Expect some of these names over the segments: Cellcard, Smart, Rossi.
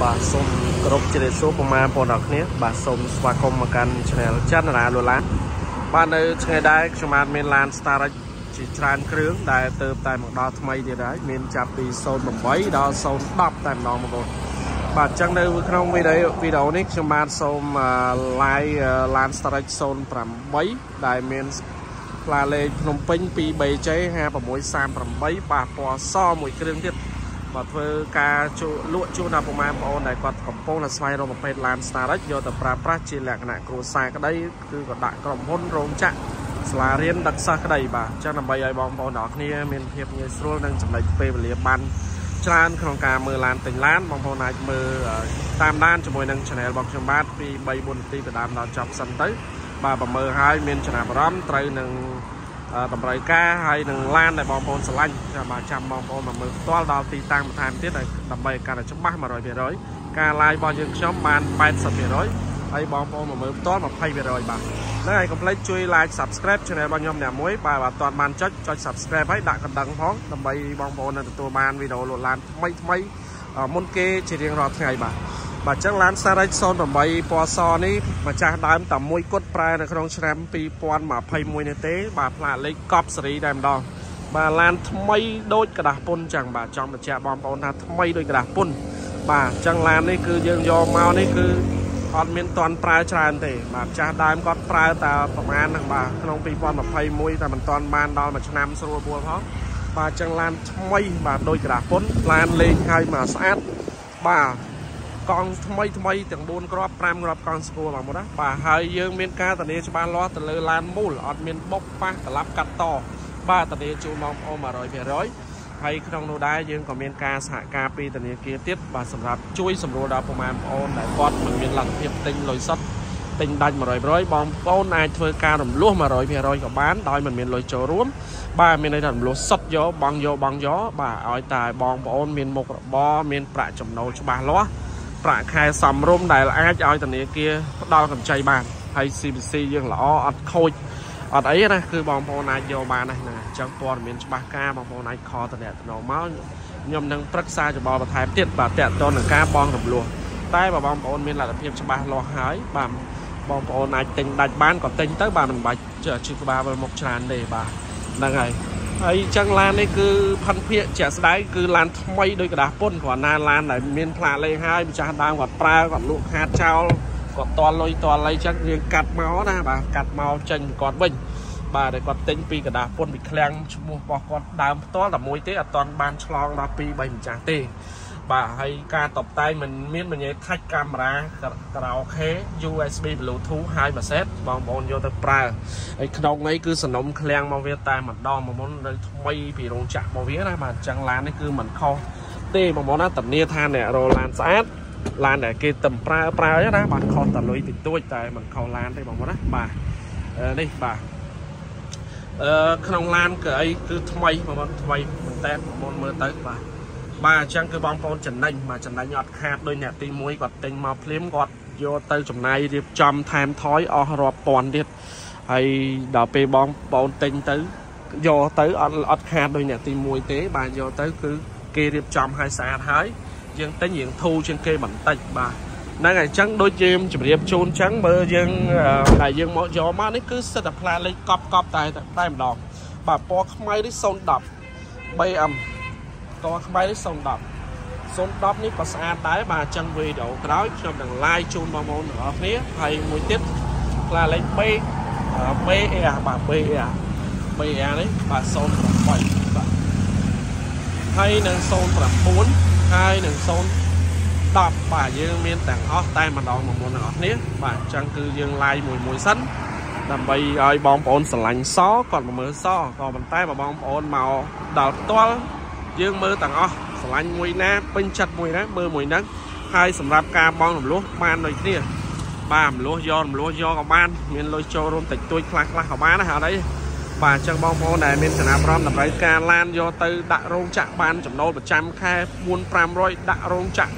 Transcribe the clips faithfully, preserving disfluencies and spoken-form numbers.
bà sôm cột chế số của ma bồn đặc nhé bà sôm và con mà cần channel chát là luôn lá bạn ơi ngày đây cho bạn miền Lan Star chỉ tràn kêu đại từ tại một đo tham ấy thì đấy miền chạp đi sôm một bấy đo sôm đập tại một đo một đồn bạn chẳng đây không video video nick cho bạn sôm like Lan Star sôm tầm bấy đại miền là lên nông pin pi bầy cháy ha và mỗi sàn tầm bấy bà bò so mỗi kênh tiếp và thưa ca chỗ lụa chỗ nào của mà bọn này còn còn phong là xoay rồi một bên làm sao đấy do tập ra chỉ là cái này của sai cái đấy cứ còn đại còn hôn rộn chặn là riêng đặc sắc cái này bà cho nằm bây giờ bọn bọn nó kia miền thiệp như rồi đang chuẩn bị về ban cho anh không cả mưa lan tỉnh lan bọn bọn này mưa tam đan cho mỗi năng channel bọc trong bát vì bay buồn ti phải làm nó chọc sân tới bà bà mưa hai miền channel bấm tây nâng tầm bảy ca hay đừng lan này bom bồn sờ mà chạm bom bồn mà mực to đào tì tăng một time tiết này tầm bảy ca là chấm ba mà rồi về rồi ca lai bao nhiêu chấm bàn bảy sập về rồi hay bom bồn mà mực to mà phay về rồi bạn đấy này còn lấy chui like subscribe cho này bao nhiêu nhà muối bà và toàn màn chất cho subscribe ấy đã cần đăng phóng tầm bảy bom bồn là tụi màn video lột lan mấy mấy môn kê chỉ riêng rọt ngày bà bà chắc lan xa đây son tầm bảy po son ấy mà cha đám tầm môi cốt prai là không xem pi pon mà phay môi tế bà là lấy cọp sấy đam đo bà lan thay đôi cả đà pun chẳng bà trong là cha bom pon là thay đôi cả đà pun bà chẳng lan ấy cứ dương do mau ấy cứ còn miền toàn prai tràn thì bà cha đám cọp prai ta tầm an thằng bà không pi pon mà phay môi ta mình toàn ban đo mà nam sôi bùa phó bà chẳng lan thay bà đôi cả đà pun lan lên hay mà sát bà con thay thay từng bốn crop pram crop con school bằng một đó bà hơi dương miền ca từ đây cho ba lo từ lư lan mul ở miền bắc pa từ lấp cắt to ba từ đây chú mong ôm mà rồi về rồi hay trong đồ đá dương còn miền ca xã ca pi từ đây kia tiếp và sầm rạp chui sầm đồ đá phòng mềm ôm lại con mình miền lật hiệp tinh lối sắt tinh đành mà rồi rồi bom con ai thuê ca làm luôn mà rồi về rồi còn bán đòi mình miền lối chở rúm ba miền đây làm lối sắt gió băng gió băng gió bà ở tại bom ôm miền một bo miền bạ chầm nấu cho bà lo bạn khai sầm rôm này là ai cho tận kia đo cầm chay bàn hay xê bê xê dương là ọt khôi ọt ấy này cứ bom bò này vô bàn này nè trong toàn miền ba ca bom bò này kho tận này nó máu nhom đang rất xa cho bò và thái tiệt và tẹt cho là ca bom đập luôn tay và bom bò miền là thêm cho ba lo hái bà bom bò này tình đặt bán còn tính tới bà mình bạch chở chư ba với một tràn để bà là ngày ấy chẳng lan ấy cứ phân phịa trẻ đấy cứ lan thay đôi cái đá pôn của na lan này miền pha lên hai bây giờ đang còn pra còn lụa hạt trao còn toàn lôi toàn lấy chắc riêng cắt máu nè bà cắt máu chanh còn bình bà để còn tính pi cái đá pôn bị clang mua qua con đám to là mối tế là toàn ban chlong là pi bảy tràng tê bà hay ca tập tay mình miếng mình nhảy thách camera cào khé u ét bê bluetooth hai mà set bong bóng vô tới pra ấy đồng ấy cứ sờ nóng clang màu việt tai mà đo mà muốn mây vì rong chạm màu việt này mà chẳng lan ấy cứ mình kho tê mà món ăn tẩm nia than này rồi lan sát lan để kia tẩm pra pra ấy đó bạn kho tẩm lối thì tôi tại mình kho lan đây bằng món đó bà đây bà không lan cái ấy cứ thay mà món thay mình tem món mưa tới bà bà chẳng cứ bong bóng trần nành mà trần nành nhọt hạt đôi nẹt tinh muối quạt tinh màu phím quạt vô tới trong này điệp trăm tham thói o rọp toàn điệp hay đào pe bong bóng tinh tới vô tới ọt hạt đôi nẹt tinh muối tế bà vô tới cứ kê điệp trăm hai xà thái dân tới diện thu trên kê bẩn tạch bà nay ngày trắng đôi chim chụp điệp chôn trắng bơ dân đại dân mọi gió má nó cứ sẽ tập la lấy cọp cọp tay tay một đòn bà po máy đi sôn đập bay ầm có máy sông đập sông đập ní có xa tái bà chân video nói cho đừng like chun bao môn ở phía hay mùi tiếp là lấy b b e bà b e b e đấy bà sông bảy hay nâng sông là bốn hai nâng sông đập bà dương miên tảng off tay mà đòn một môn ở phía bà chân cư dương like mùi mùi xanh làm bây ơi bom bồn sờ lạnh xó còn mà mưa xó còn bàn tay mà bom bồn màu đào to dương mơ tặng o sờ lạnh mùi ná bên chặt mùi ná mơ mùi nắng hai sầm rạp ca bong làm lúa ban rồi kia bà làm lúa do làm lúa do có ban miền lôi châu rôm tịch tôi khạc khạc hảo bán hả đấy bà chân bong bóng này miền sầm rạp rom làm đấy ca lan do từ đại rôn chạm ban chấm nô một trăm khe buôn pram rồi đại rôn chạm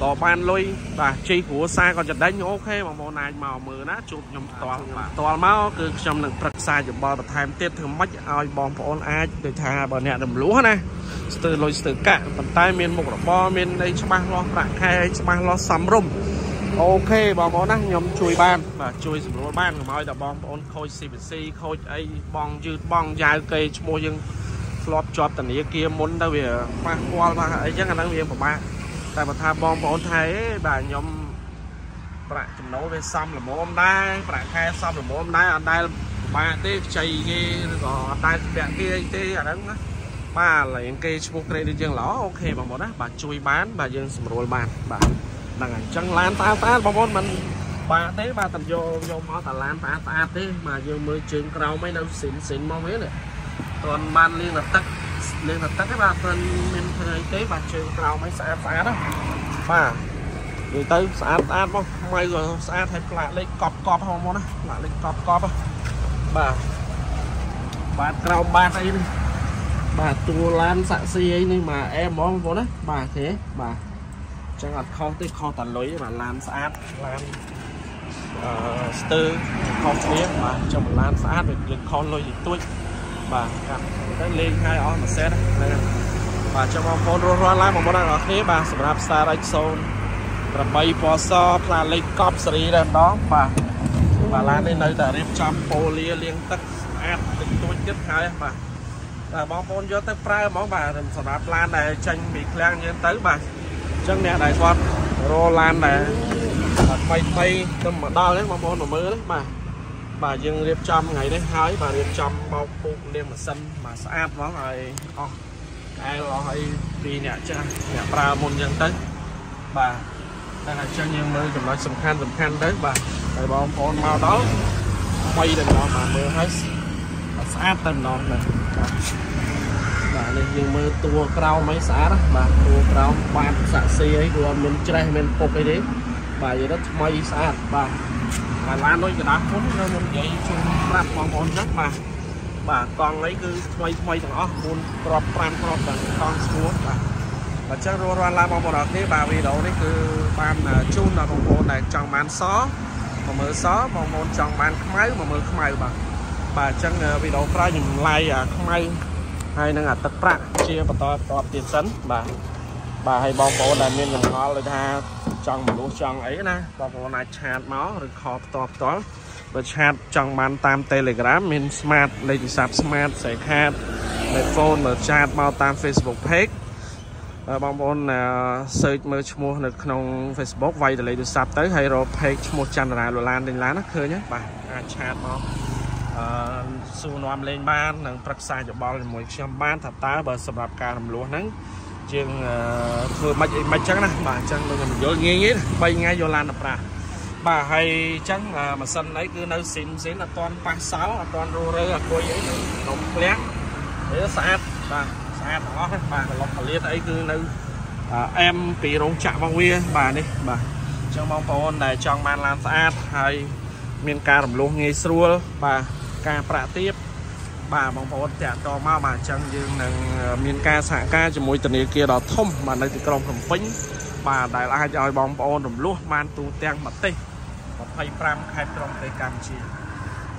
tỏ ban lôi bà chi của xa còn chặt đánh ok mà màu này màu mờ nát chụp nhầm toàn toàn máu cứ trong lần trật xa chụp bò và tham tiết thường mất ai bong bóng ai để thà bà nè làm lúa nè từ lối từ cả bàn tay miền một bo miền đây cho bang lo cả hai cho bang lo sắm rùm ok bò món năng nhóm chui ban và chui sắm rùm ban của mọi đã bom ôn khôi xê bê xê khôi ấy bong dư bong dài cây cho môi dương lọp chọp tận ý kia muốn đâu về bang qua bang ấy chắc là đang về của ba tại mà tha bom ôn thấy bà nhóm bạn chấm nấu về xong là món hôm nay bạn khai xong là món hôm nay ăn đây ba tê chạy cái gò tay bẹn kia tê ở đó ba là những cây chụp cây đi dương ló ok bằng bọn đó bà chui bán bà dương sầm rồi bàn bà đằng chân lan ta ta bằng bọn mình bà tế ba tầm vô vô mỏ tà lan ta ta tế mà dương mới trường cầu mấy năm xịn xịn mong hết này còn ban liên lập tức liên lập tức các bạn tên mình thấy tế bà trường cầu mấy xã xã đó bà người tới xã ta không may rồi xã thấy lại lấy cọp cọp không món đó lại lấy cọp cọp bà bà cầu ba tay đi bà tua lan xạ si ấy nhưng mà em món vốn đấy bà thế bà chẳng hạn không tới kho tàn lối mà lan xạ lan uh, tư kho phía mà trong lan xạ được được kho lôi gì tôi bà cần lên hai on mà xét đấy và trong vòng phone rô rô lại một món ăn ở thế bà sập rạp xa rách xôn rạp bay bò so là lấy cọp sợi đèn đó bà bà lan lên nơi ta riêng trăm polia liên tắc ép tính tôi tiếp hai mà bóng con vô tới prai bóng bà làm sản phẩm lan này tranh bị clang như tới bà chân nè đại con rô lan này quay tay tâm mà đau đấy bóng con mà mới đấy mà bà dừng riêng trăm ngày đấy hai bà riêng trăm bao phụ liên mà sân mà sát nó rồi ai lo hay đi nhà cha nhà prai môn dân tới bà đây là cho nhiều nơi nói sầm khan sầm khan đấy bà tại bọn con mau đó quay đừng nó mà mưa hết sát tầm non này bà lên dương mưa tua cao mấy xã đó bà tua cao bạn xã si ấy của mình chơi mình phục cái đấy bà vậy đó mấy xã bà bà lan nói cái đá cuốn nó mình vậy chung làm con con rất mà bà con lấy cứ mấy mấy thằng đó cuốn crop pram crop bằng con xuống bà và chắc rồi ra làm một đợt thế bà vì đó đấy cứ ban chung là một bộ này trong màn xó mà mở xó một môn trong màn máy mà mở máy bà bà chẳng vì đó ra những lai à không may hay năng à tất cả chia và to to tiền sấn bà bà hay bong bộ là nên làm họ là tha trong một lũ trong ấy nè bong bộ này chat máu rồi họp to to và chat trong màn tam telegram mình smart lên chỉ sạp smart sẽ khan để phone là chat bao tam facebook page bong bộ là search mới mua được trong facebook vay để lấy được sạp tới hay rồi page một trăm là lan đến lá nó khơi nhé bà chat máu su nằm lên ban nâng bậc xa cho bao nhiêu trăm ban thập tá bờ sập cả làm lúa nắng chừng thừa mạch mạch trắng này bà trắng luôn mình vô nghe nghe bay ngay vô lan đập ra bà hay trắng là mà sân đấy cứ nấu xịn xịn là toàn ba sáu là toàn rô rơ là coi ấy đồng lén để sạt bà sạt đó bà lọc liệt ấy cứ nấu em bị rong chạm vào quê bà đi bà trong mong phone này trong ban làm sạt hay miền ca làm lúa nghe xua bà ca prạ tiếp bà mong muốn trả cho mau bà chân dương miền ca xã ca cho mỗi tình yêu kia đó thông mà nơi từ trong cầm phính bà đại la cho bóng bóng đồng lúa man tu teng mặt tê một thầy pram hai trong tây cam chi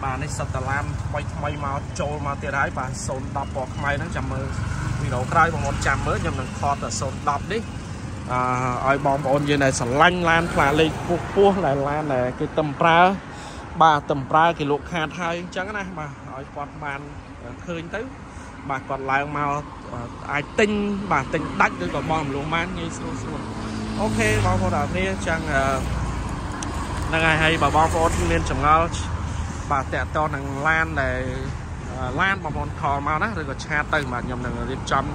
bà này sập tà lam quay quay màu trôi màu tiền đấy bà sồn đọc bọt mày nó chầm mơ vì đầu cay bằng một chạm mới nhầm đừng khó tờ sồn đọc đi ơi bóng bóng như này sẵn lanh lan là lên cuộc cua lại lan này cái tầm pra bà tầm ra cái lục hạt hai trắng này mà hỏi còn bàn khơi tới bà còn lại màu ai tinh bà tinh đắt được còn bom luôn man như xuống xuống ok bao đảo nghe chẳng là ngày hay bà bao con nên chẳng ngao bà tẹt to thằng lan này lan mà còn thò màu đó rồi còn cha tay mà nhầm thằng điệp trăm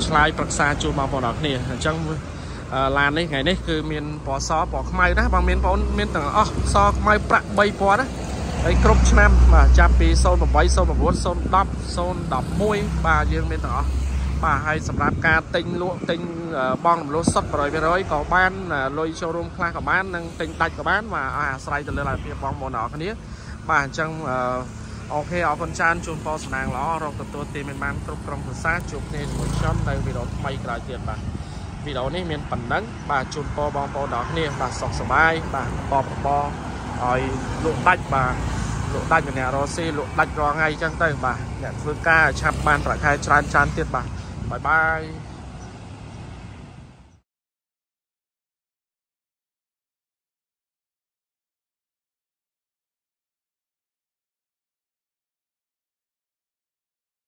slide bật xa chu bao bao đảo nè chẳng lan đấy ngày đấy cứ miền bò xó bò may đó bằng miền bò miền tầng o xó may bạc bay bò đó đấy cướp năm mà chạm pi sâu một bảy sâu một bốn sâu đập sâu đập môi bà dương miền tầng bà hay sập rạp ca tinh lụa tinh bong lúa sập rồi bên rồi có bán lôi showroom khai có bán năng tinh tạch có bán mà à xoay từ lên là việc bong bò nọ cái nĩa bà trong ok ở phần chan chun bò sàng ló rồi từ từ tìm miền man cướp trong từ xa chụp nên một trăm đây vì đó may cái tiền bà vì đó này miền phần nắng bà chôn po bong po đó nè bà sọc sờ bay bà po po rồi lụa đạch bà lụa đạch của nhà Rossi lụa đạch rồi ngay chẳng tay bà nhà phương ca chạm bàn phải khai chan chan tiệt bà Bye bye.